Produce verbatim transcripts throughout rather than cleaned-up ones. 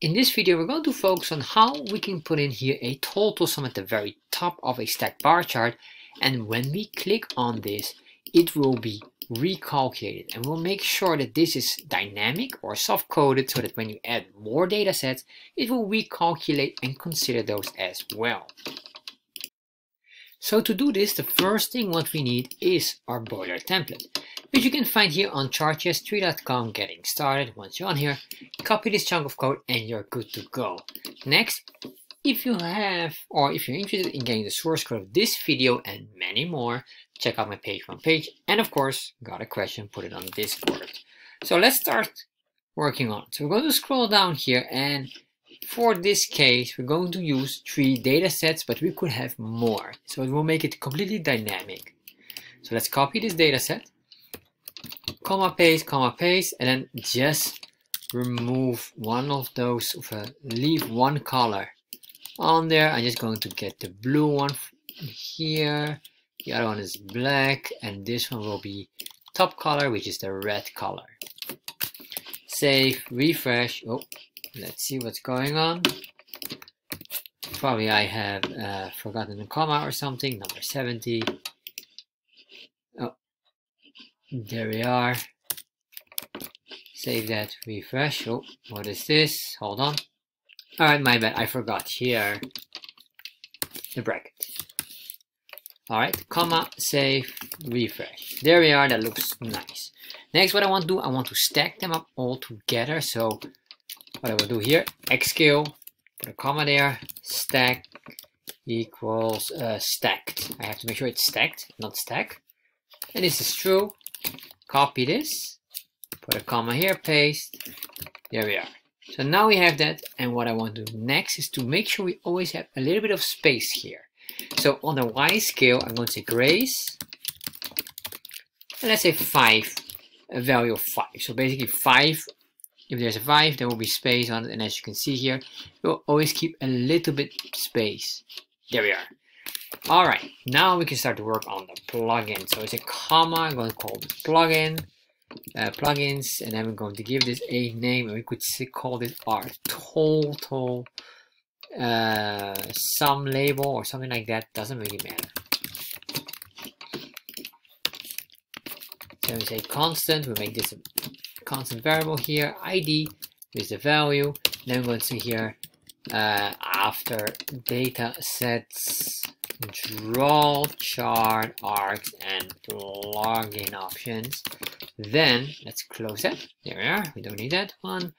In this video, we're going to focus on how we can put in here a total sum at the very top of a stacked bar chart. And when we click on this, it will be recalculated. And we'll make sure that this is dynamic or soft coded so that when you add more data sets, it will recalculate and consider those as well. So to do this, the first thing what we need is our boiler template, which you can find here on chart J S three dot com getting started. Once you're on here, copy this chunk of code and you're good to go. Next, if you have or if you're interested in getting the source code of this video and many more, check out my Patreon page. And of course, got a question, put it on Discord. So let's start working on it. So we're going to scroll down here, and for this case, we're going to use three data sets, but we could have more. So it will make it completely dynamic. So let's copy this data set. Comma paste, comma paste, and then just remove one of those, uh, leave one color on there. I'm just going to get the blue one here, the other one is black, and this one will be top color, which is the red color. Save, refresh, oh, let's see what's going on. Probably I have uh, forgotten a comma or something, number seventy. There we are. Save that, refresh. Oh, what is this? Hold on. All right, my bad. I forgot here the bracket. All right, comma, save, refresh. There we are. That looks nice. Next, what I want to do, I want to stack them up all together. So what I will do here, xscale, put a comma there, stack equals uh, stacked. I have to make sure it's stacked, not stack. And this is true. Copy this, put a comma here, paste, there we are. So now we have that, and what I want to do next is to make sure we always have a little bit of space here. So on the Y scale, I'm going to say grace, and let's say five, a value of five. So basically five, if there's a five, there will be space on it, and as you can see here, we'll always keep a little bit space. There we are. Alright, now we can start to work on the plugin. So it's a comma, I'm going to call this plugin, uh, plugins, and then we're going to give this a name, and we could call this our total uh, sum label or something like that, doesn't really matter. So we say constant, we make this a constant variable here, I D is the value, then we're going to see here uh, after data sets, draw chart arcs and plugin options. Then let's close that. There we are. We don't need that one.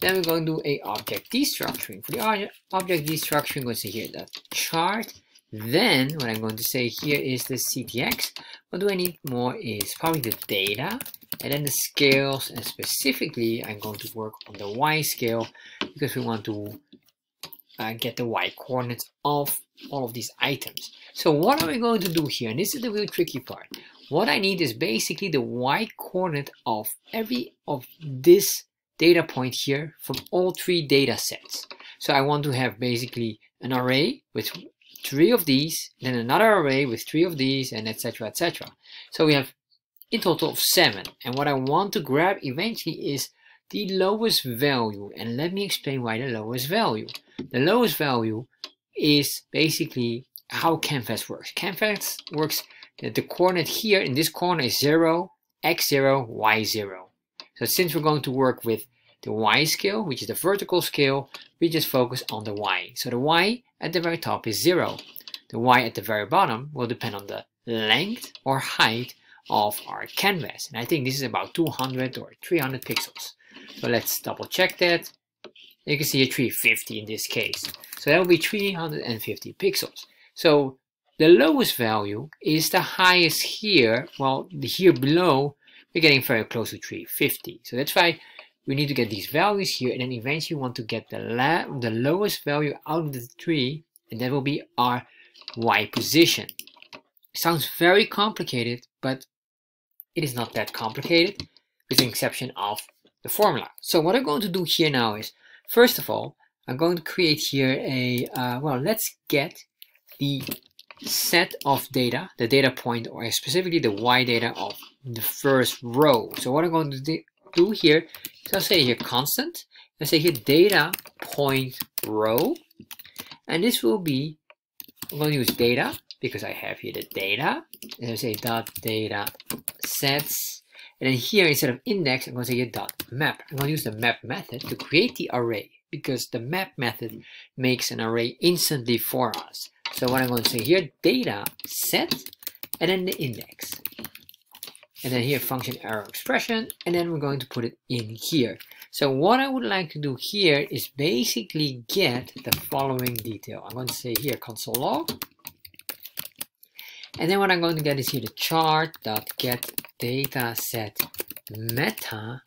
Then we're going to do a object destructuring. For the object destructuring, I'm going to say here the chart. Then what I'm going to say here is the C T X. What do I need more is probably the data and then the scales. And specifically, I'm going to work on the Y scale because we want to Uh, get the Y coordinates of all of these items. So what are we going to do here? And this is the real tricky part. What I need is basically the Y coordinate of every of this data point here from all three data sets. So I want to have basically an array with three of these, then another array with three of these, and etc, et cetera. So we have in total of seven. And what I want to grab eventually is the lowest value, and let me explain why the lowest value. The lowest value is basically how Canvas works. Canvas works that the coordinate here in this corner is zero, x zero, y zero. So since we're going to work with the Y scale, which is the vertical scale, we just focus on the Y. So the Y at the very top is zero. The Y at the very bottom will depend on the length or height of our canvas. And I think this is about two hundred or three hundred pixels. So let's double check that. You can see a three fifty in this case. So that will be three hundred fifty pixels. So the lowest value is the highest here. Well, here below, we're getting very close to three fifty. So that's why we need to get these values here. And then eventually we want to get the, la the lowest value out of the three. And that will be our Y position. Sounds very complicated, but it is not that complicated with the exception of the formula. So what I'm going to do here now is, first of all, I'm going to create here a, uh, well, let's get the set of data, the data point, or specifically the Y data of the first row. So what I'm going to do here, so I'll say here constant, Let's say here data point row, and this will be, I'm going to use data because I have here the data, and I say dot data sets, and then here instead of index I'm going to say here dot map. I'm going to use the map method to create the array because the map method makes an array instantly for us. So what I'm going to say here data set, and then the index, and then here function arrow expression, and then we're going to put it in here. So what I would like to do here is basically get the following detail. I'm going to say here console log, and then what I'm going to get is here the chart.get data set meta,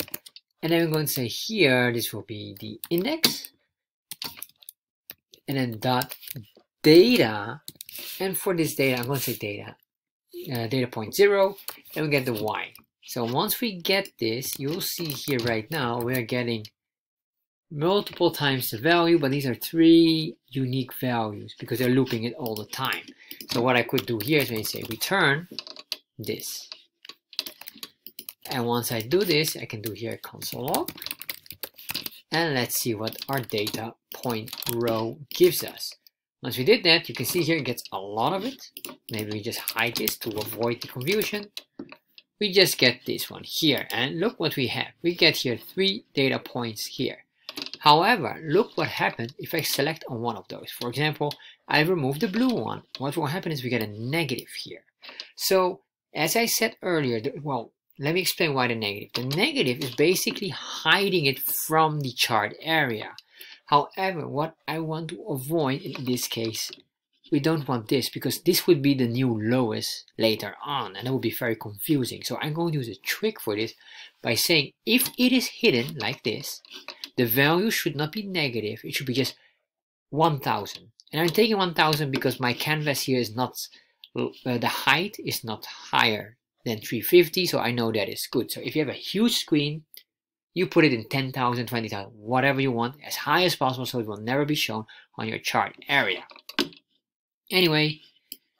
and then we're going to say here this will be the index, and then dot data, and for this data I'm going to say data Uh, data point zero, and we get the y. So once we get this, you'll see here right now we are getting multiple times the value, but these are three unique values because they're looping it all the time. So what I could do here is maybe say return this, and once I do this I can do here console log, and let's see what our data point row gives us. Once we did that, you can see here it gets a lot of it. Maybe we just hide this to avoid the confusion. We just get this one here, and look what we have. We get here three data points here. However, look what happened if I select on one of those. For example, I remove the blue one. What will happen is we get a negative here. So, as I said earlier, the, well, let me explain why the negative. The negative is basically hiding it from the chart area. However, what I want to avoid in this case, we don't want this because this would be the new lowest later on, and that would be very confusing. So I'm going to use a trick for this by saying if it is hidden like this, the value should not be negative, it should be just one thousand. And I'm taking one thousand because my canvas here is not, uh, the height is not higher than three fifty, so I know that is good. So if you have a huge screen, you put it in ten thousand, twenty thousand, whatever you want, as high as possible, so it will never be shown on your chart area. Anyway,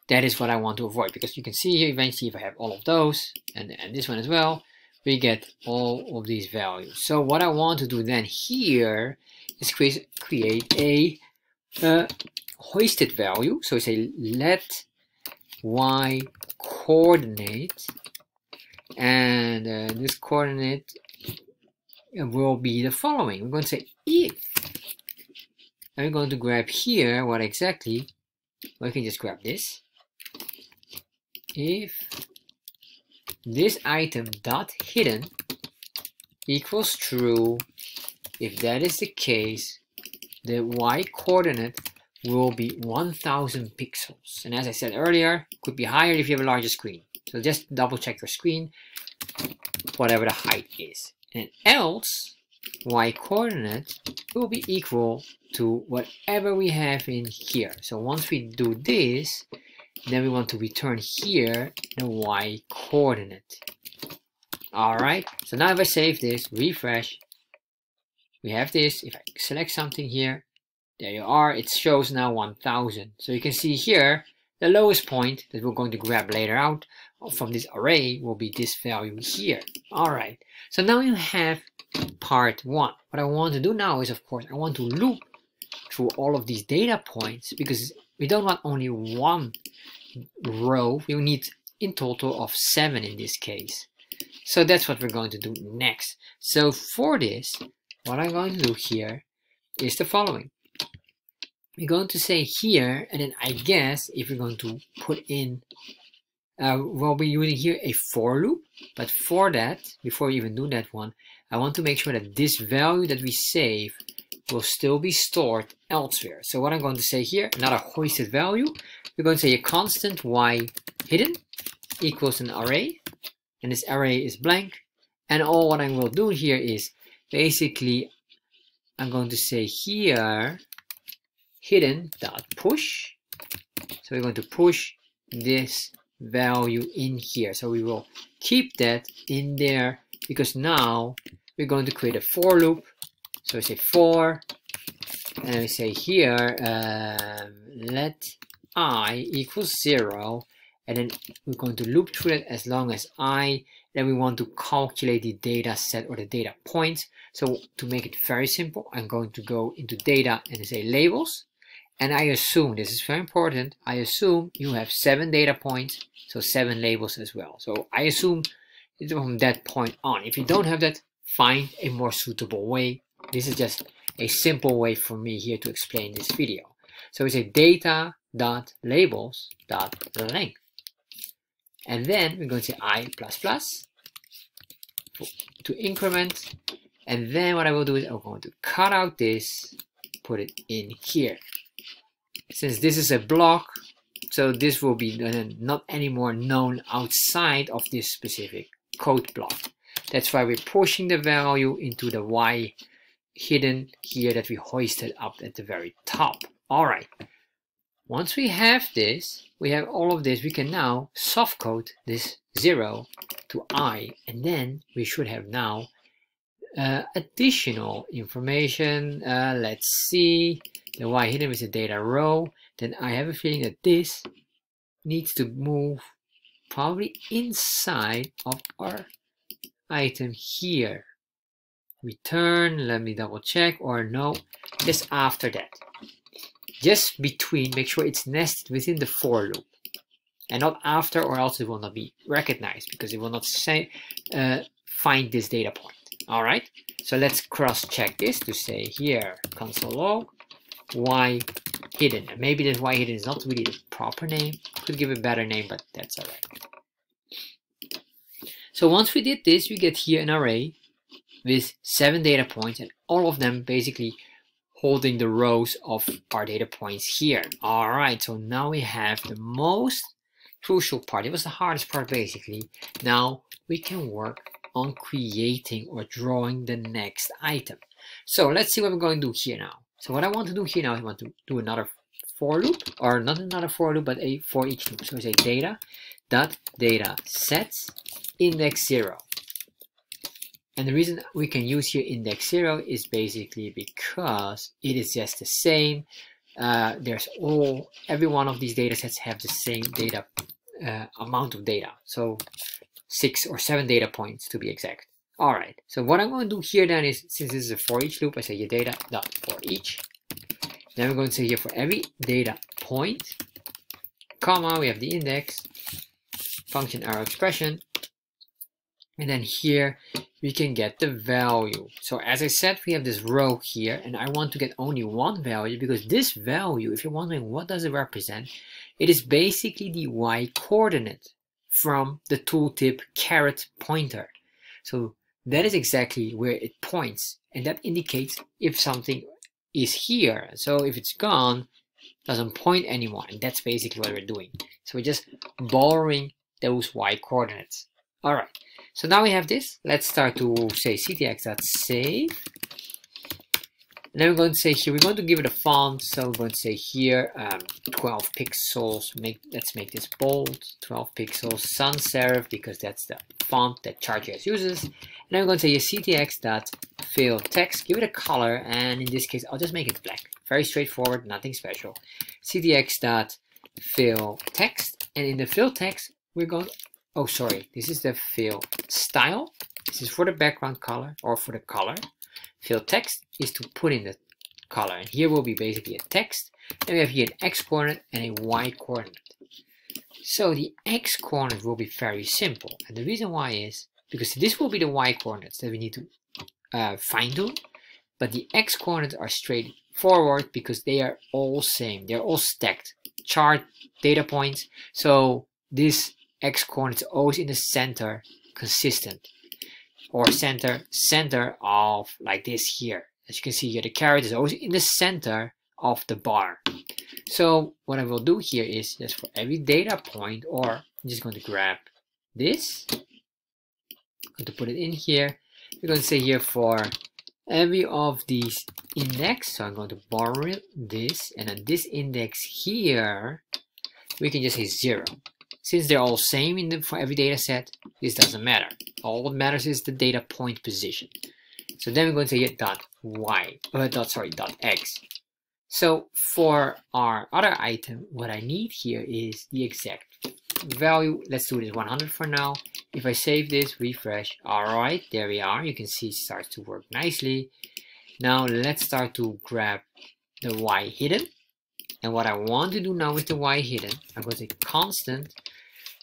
that is what I want to avoid, because you can see here eventually if I have all of those, and, and this one as well, we get all of these values. So what I want to do then here is create, create a uh, hoisted value. So we say let y coordinate, and uh, this coordinate will be the following. We're going to say if, and we're going to grab here what exactly, we can just grab this, if this item dot hidden equals true, if that is the case, the y coordinate will be one thousand pixels, and as I said earlier, could be higher if you have a larger screen, so just double check your screen, whatever the height is. And else, y coordinate will be equal to whatever we have in here. So once we do this, then we want to return here the y coordinate. Alright, so now if I save this, refresh, we have this. If I select something here, there you are, it shows now one thousand. So you can see here, the lowest point that we're going to grab later out from this array will be this value here. Alright, so now you have part one. What I want to do now is, of course, I want to loop through all of these data points because we don't want only one row. We need in total of seven in this case. So that's what we're going to do next. So for this, what I'm going to do here is the following. We're going to say here, and then I guess if we're going to put in, uh, we'll be using here a for loop, but for that, before we even do that one, I want to make sure that this value that we save will still be stored elsewhere. So what I'm going to say here, not a hoisted value, we're going to say a constant y hidden equals an array, and this array is blank, and all what I will do here is, basically, I'm going to say here, hidden dot push, so we're going to push this value in here, so we will keep that in there because now we're going to create a for loop. So we say for, and we say here um, let I equals zero, and then we're going to loop through it as long as I, Then we want to calculate the data set or the data points. So to make it very simple, I'm going to go into data and say labels. And I assume, this is very important, I assume you have seven data points, so seven labels as well. So I assume it's from that point on. If you don't have that, find a more suitable way. This is just a simple way for me here to explain this video. So we say data.labels.length. And then we're going to say I plus plus to increment. And then what I will do is I'm going to cut out this, put it in here. Since this is a block, so this will be not anymore known outside of this specific code block. That's why we're pushing the value into the Y hidden here that we hoisted up at the very top. All right. Once we have this, we have all of this, we can now softcode this zero to I, and then we should have now uh, additional information. Uh, let's see, the Y hidden is a data row. Then I have a feeling that this needs to move probably inside of our item here. Return, let me double check, or no, just after that. Just between, make sure it's nested within the for loop and not after, or else it will not be recognized because it will not say, uh, find this data point. All right, so let's cross check this to say here console log Y hidden. And maybe this Y hidden is not really the proper name, could give a better name, but that's all right. So once we did this, we get here an array with seven data points and all of them basically holding the rows of our data points here. All right, so now we have the most crucial part. It was the hardest part basically. Now we can work on creating or drawing the next item. So let's see what we're going to do here now. So what I want to do here now is I want to do another for loop, or not another for loop, but a for each loop. So we say data dot data sets index zero. And the reason we can use here index zero is basically because it is just the same. Uh, there's all, every one of these data sets have the same data, uh, amount of data. So six or seven data points to be exact. All right. So what I'm going to do here then is, since this is a for each loop, I say your data dot for each. Then we're going to say here for every data point, comma, we have the index, function arrow expression. And then here, we can get the value. So as I said, we have this row here, and I want to get only one value because this value, if you're wondering what does it represent, it is basically the Y coordinate from the tooltip caret pointer. So that is exactly where it points, and that indicates if something is here. So if it's gone, it doesn't point anymore, and that's basically what we're doing. So we're just borrowing those Y coordinates. All right. So now we have this. Let's start to say ctx.save. And then we're going to say here, we're going to give it a font. So we're going to say here, um, twelve pixels. Make, let's make this bold, twelve pixels, sans serif, because that's the font that Chart.js uses. And then we're going to say here, ctx.fillText. Give it a color, and in this case, I'll just make it black. Very straightforward, nothing special. ctx.fillText, and in the fillText, we're going to Oh, sorry, this is the fill style. This is for the background color or for the color. Fill text is to put in the color. And here will be basically a text. Then we have here an X coordinate and a Y coordinate. So the X coordinate will be very simple. And the reason why is because this will be the Y coordinates that we need to uh, fine tune. But the X coordinates are straightforward because they are all same. They're all stacked chart data points. So this X coordinates always in the center consistent, or center center of, like this here, as you can see here, the caret is always in the center of the bar. So what I will do here is just for every data point, or I'm just going to grab this, I'm going to put it in here. We're going to say here for every of these index, so I'm going to borrow this, and then this index here we can just say zero. Since they're all same in the, for every data set, this doesn't matter. All that matters is the data point position. So then we're going to say dot y, uh, dot, sorry, dot x. So for our other item, what I need here is the exact value. Let's do this one hundred for now. If I save this, refresh, alright, there we are. You can see it starts to work nicely. Now let's start to grab the Y hidden. And what I want to do now with the Y hidden, I've got a constant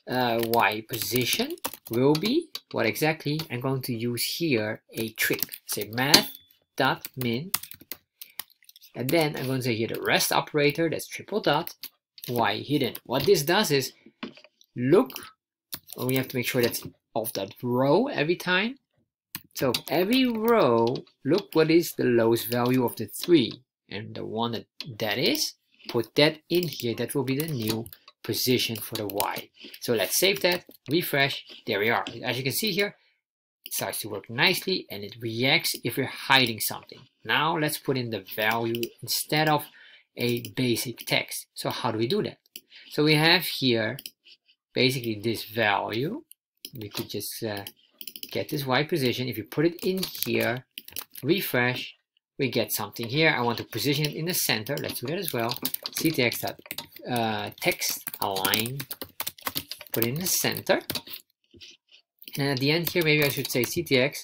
uh, Y position will be, what exactly I'm going to use here a trick. Say math.min, and then I'm going to say here the rest operator, that's triple dot, Y hidden. What this does is look, and we have to make sure that's of that row every time. So every row, look what is the lowest value of the three, and the one that that is, put that in here. That will be the new position for the Y. So let's save that, refresh, there we are. As you can see here, it starts to work nicely and it reacts if we're hiding something. Now let's put in the value instead of a basic text. So how do we do that? So we have here basically this value. We could just uh, get this Y position. If you put it in here, refresh, we get something here. I want to position it in the center. Let's do that as well. Ctx. Uh, text align, put it in the center. And at the end here, maybe I should say ctx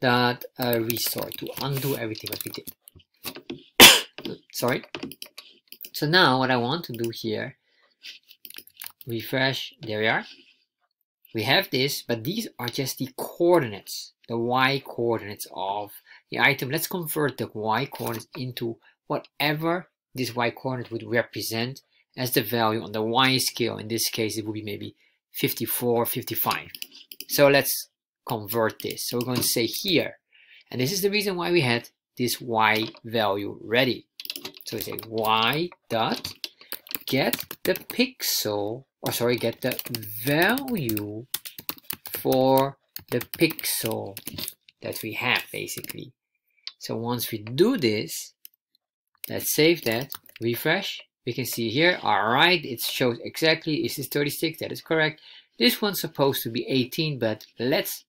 dot uh, restore to undo everything that we did. Sorry. So now what I want to do here, refresh, there we are. We have this, but these are just the coordinates, the Y coordinates of the item. Let's convert the Y coordinates into whatever this Y coordinate would represent as the value on the Y scale. In this case, it would be maybe fifty-four, fifty-five. So let's convert this. So we're going to say here, and this is the reason why we had this Y value ready. So we say Y dot get the pixel, or sorry, get the value for the pixel that we have basically. So once we do this, let's save that, refresh, we can see here, alright, it shows exactly, is this thirty-six, that is correct. This one's supposed to be eighteen, but let's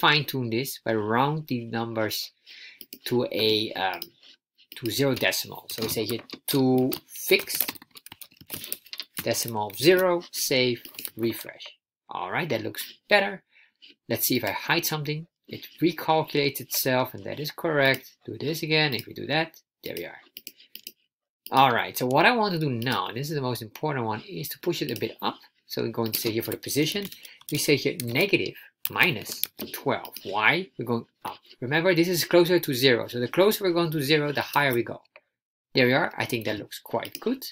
fine-tune this by round the numbers to a um, to zero decimal. So we say here to fixed decimal zero, save, refresh. Alright, that looks better. Let's see if I hide something. It recalculates itself, and that is correct. Do this again, if we do that, there we are. Alright, so what I want to do now, and this is the most important one, is to push it a bit up. So we're going to say here for the position, we say here negative minus twelve. Why? We're going up. Remember, this is closer to zero. So the closer we're going to zero, the higher we go. There we are. I think that looks quite good.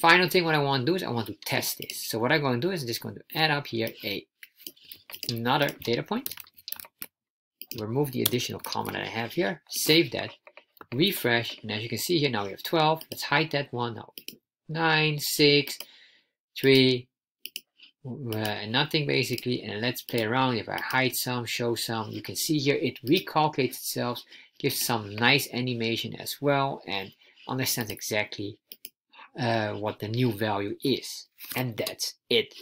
Final thing what I want to do is I want to test this. So what I'm going to do is I'm just going to add up here a another data point. Remove the additional comment that I have here. Save that. Refresh, and as you can see here, now we have twelve. Let's hide that one now. nine, six, three, uh, nothing basically. And let's play around. If I hide some, show some, you can see here it recalculates itself, gives some nice animation as well, and understands exactly uh, what the new value is. And that's it.